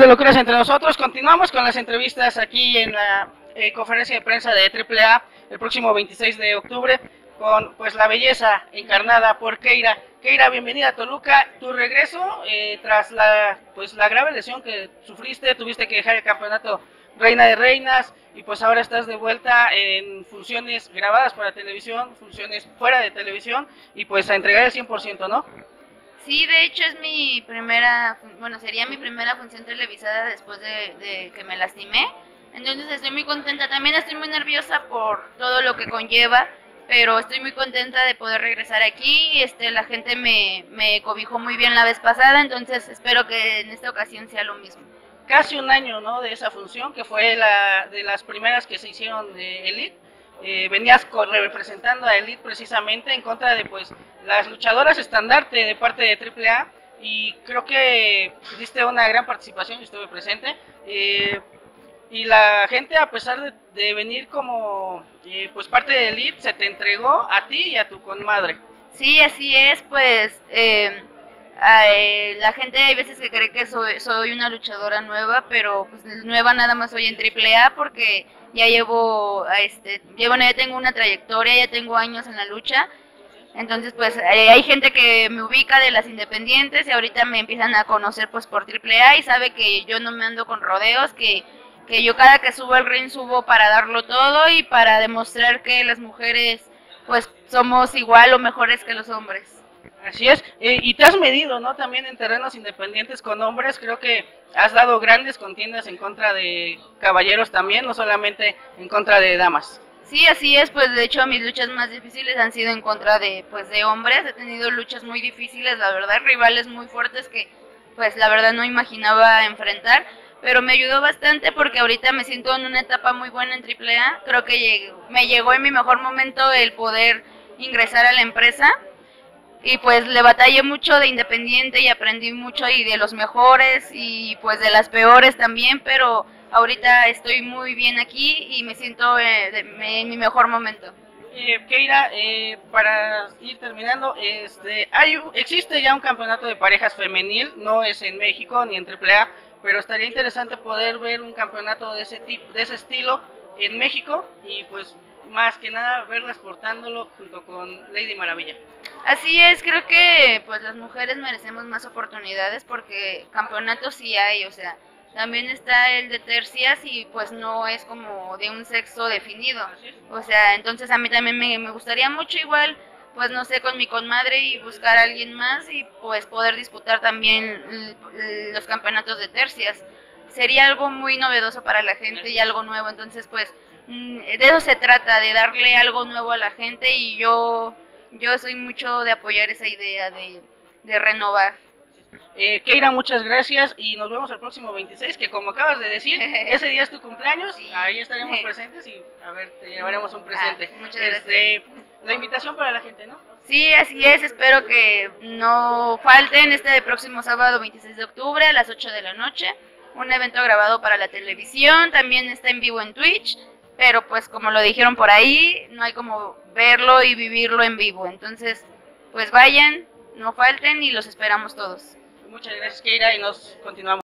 amigos de Locuras Entre Nosotros, continuamos con las entrevistas aquí en la conferencia de prensa de AAA el próximo 26 de octubre con pues la belleza encarnada por Keira. Keira, bienvenida a Toluca. Tu regreso tras la grave lesión que sufriste, tuviste que dejar el campeonato Reina de Reinas y pues ahora estás de vuelta en funciones grabadas para televisión, funciones fuera de televisión y pues a entregar el 100%, ¿no? Sí, de hecho es mi primera, bueno, sería mi primera función televisada después de que me lastimé, entonces estoy muy contenta, también estoy muy nerviosa por todo lo que conlleva, pero estoy muy contenta de poder regresar aquí, la gente me cobijó muy bien la vez pasada, entonces espero que en esta ocasión sea lo mismo. Casi un año, ¿no?, de esa función, que fue de las primeras que se hicieron de Elite. Venías representando a Elite precisamente en contra de pues las luchadoras estandarte de parte de AAA y creo que diste una gran participación, yo estuve presente y la gente a pesar de venir como pues parte de Elite se te entregó a ti y a tu comadre. Sí, así es, pues la gente hay veces que cree que soy una luchadora nueva, pero pues nueva nada más soy en AAA porque ya llevo, ya tengo una trayectoria, ya tengo años en la lucha, entonces pues hay gente que me ubica de las independientes y ahorita me empiezan a conocer pues por AAA y sabe que yo no me ando con rodeos, que yo cada que subo al ring subo para darlo todo y para demostrar que las mujeres pues somos igual o mejores que los hombres. Así es, y te has medido, ¿no?, también en terrenos independientes con hombres, creo que has dado grandes contiendas en contra de caballeros también, no solamente en contra de damas. Sí, así es, pues de hecho mis luchas más difíciles han sido en contra de hombres, he tenido luchas muy difíciles, la verdad, rivales muy fuertes que pues la verdad no imaginaba enfrentar, pero me ayudó bastante porque ahorita me siento en una etapa muy buena en AAA, creo que me llegó en mi mejor momento el poder ingresar a la empresa. Y pues le batallé mucho de independiente y aprendí mucho y de los mejores y pues de las peores también, pero ahorita estoy muy bien aquí y me siento en mi mejor momento. Keira, para ir terminando, existe ya un campeonato de parejas femenil, no es en México ni en AAA, pero estaría interesante poder ver un campeonato de ese tipo, de ese estilo en México y pues más que nada verlas portándolo junto con Lady Maravilla. Así es, creo que pues las mujeres merecemos más oportunidades porque campeonatos sí hay, o sea, también está el de tercias y pues no es como de un sexo definido, o sea, entonces a mí también me gustaría mucho igual, pues no sé, con mi comadre y buscar a alguien más y pues poder disputar también los campeonatos de tercias, sería algo muy novedoso para la gente y algo nuevo, entonces pues de eso se trata, de darle algo nuevo a la gente y yo soy mucho de apoyar esa idea de renovar. Keira, muchas gracias y nos vemos el próximo 26, que como acabas de decir, ese día es tu cumpleaños, sí. Ahí estaremos presentes y a ver, te llevaremos un presente. Muchas gracias. La invitación para la gente, ¿no? Sí, así es, espero que no falten este próximo sábado 26 de octubre a las 8 de la noche, un evento grabado para la televisión, también está en vivo en Twitch. Pero pues como lo dijeron por ahí, no hay como verlo y vivirlo en vivo. Entonces, pues vayan, no falten y los esperamos todos. Muchas gracias, Keira, y nos continuamos.